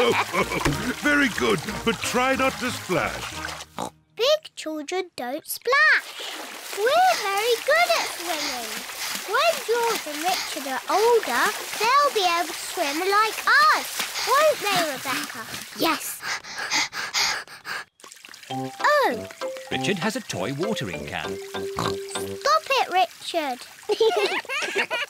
Oh, very good, but try not to splash. Big children don't splash. We're very good at swimming. When George and Richard are older, they'll be able to swim like us, won't they, Rebecca? Yes. Oh! Richard has a toy watering can. Stop it, Richard.